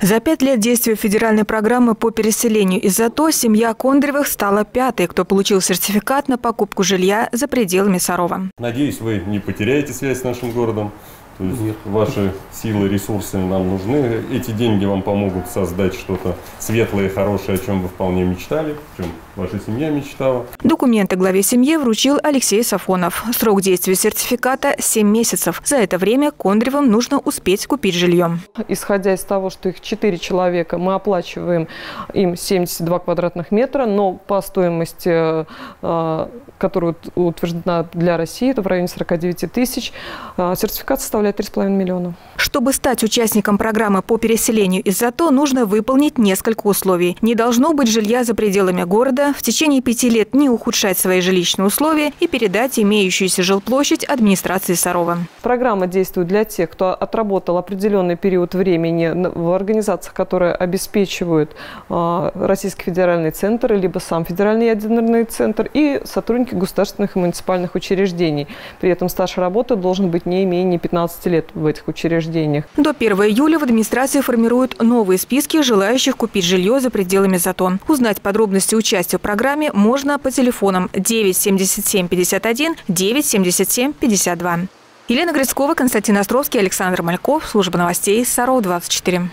За 5 лет действия федеральной программы по переселению из ЗАТО семья Кондревых стала 5-й, кто получил сертификат на покупку жилья за пределами Сарова. Надеюсь, вы не потеряете связь с нашим городом. То есть ваши силы, ресурсы нам нужны. Эти деньги вам помогут создать что-то светлое, хорошее, о чем вы вполне мечтали, о чем ваша семья мечтала. Документы главе семьи вручил Алексей Сафонов. Срок действия сертификата – 7 месяцев. За это время Кондревым нужно успеть купить жилье. Исходя из того, что их 4 человека, мы оплачиваем им 72 квадратных метра, но по стоимости, которая утверждена для России, это в районе 49 тысяч, сертификат составляет 3,5 миллиона. Чтобы стать участником программы по переселению из ЗАТО, нужно выполнить несколько условий. Не должно быть жилья за пределами города, в течение 5 лет не ухудшать свои жилищные условия и передать имеющуюся жилплощадь администрации Сарова. Программа действует для тех, кто отработал определенный период времени в организациях, которые обеспечивают Российский федеральный центр, либо сам федеральный ядерный центр, и сотрудники государственных и муниципальных учреждений. При этом стаж работы должен быть не менее 15 лет в этих учреждениях. До 1 июля в администрации формируют новые списки желающих купить жилье за пределами ЗАТО. Узнать подробности участия в программе можно по телефонам 977 51 977 52. Елена Грицкова, Константин Островский, Александр Мальков. Служба новостей Саров 24.